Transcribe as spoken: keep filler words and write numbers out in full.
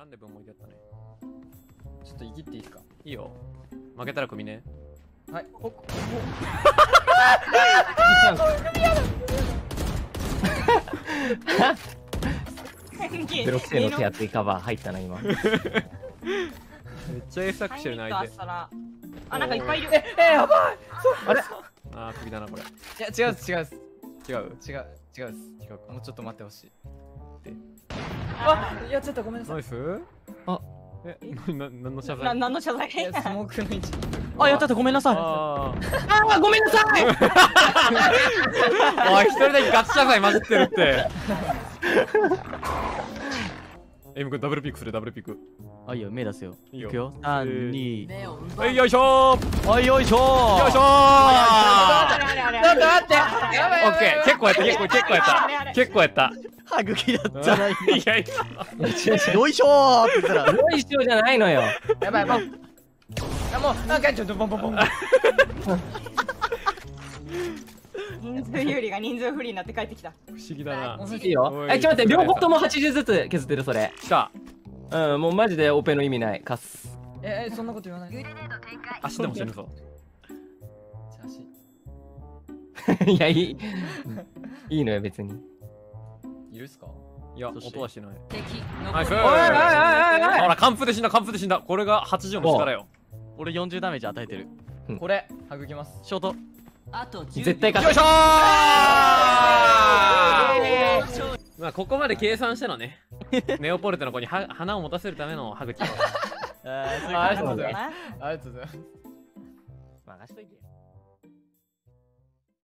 ランデブーもいてったね。ちょっといじっていいですか？いいよ。負けたら首ね。はい。おっ。ゼロ性の手厚いカバー入ったな今。めっちゃエサクしてるな相手。あ、なんかいっぱいいる。え、え、やばい。あれ？あ、首だなこれ。いや違う違う違う違う違う違う。もうちょっと待ってほしい。あ、やっちゃったごめんなさい。ナイス。あ、え、何の謝罪？何の謝罪？スモークの位置。あ、やったったごめんなさい。ああ、ごめんなさい。おい、一人だけガチ謝罪混じってるって。エム君ダブルピックするダブルピック。あ、いいよ目出せよ。いいよ。三二。はいよいしょ。はいよいしょ。よいしょ。なんだって。オッケー。結構やった結構結構やった結構やった。歯茎だった。いやいや。よいしょーって言ったら。よいしょじゃないのよ。やばいもう。もうなんかちょっとボンボンボン。人数有利が人数不利になって帰ってきた。不思議だな。いいよ。え、ちょっと待って、両方ともはちじゅうずつ削ってるそれ。きた。うん、もうマジでオペの意味ない。カス。ええ、そんなこと言わない。足でも死ぬぞ。いや、いい。いいのよ、別に。いるっすか？いや、音はしない。はい、そう。ほら、完封で死んだ、完封で死んだ。これがはちじゅうの力よ。俺よんじゅうダメージ与えてる。これ、はぐきます。ショート。絶対勝つ。よいしょー。まあここまで計算してのね、ネオポルテの子に花を持たせるための歯茎。ありがとうございます。ありがとうございます。任しといて。